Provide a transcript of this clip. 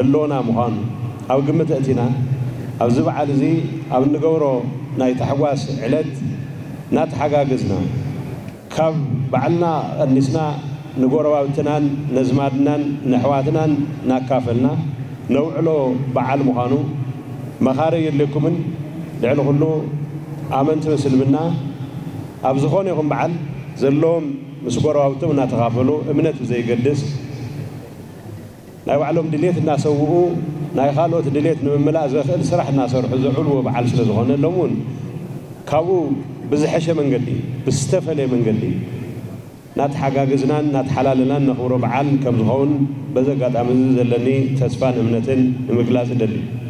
اللونا مهان أو قمة أتينا أو زبعة زي أو نجورو نايتحواس علت ناتحقا جزنا كاب بعلنا النسنا نجورو أبتنان نزمادنا نحواتنا ناكافلنا نوعلو بعل مهانو مخارج لكمن لعلو خلو آمن تمسل بنا أبزخون يقوم بعل زلهم مسكورو أبتو ناتغافلو إمنت زي قدس ناي وعلوم دليت الناس وقو ناي خالوت دليت نملا زخل سرح الناس ورحزو علو بعل سلزخون اللومون كابو بزحشة من قلي بستفلة من قلي نات حجاجزنا نات حلالنا نخورب عن كم زخون بزقات أمزز اللني تسفان إمنتين مقلاس دلي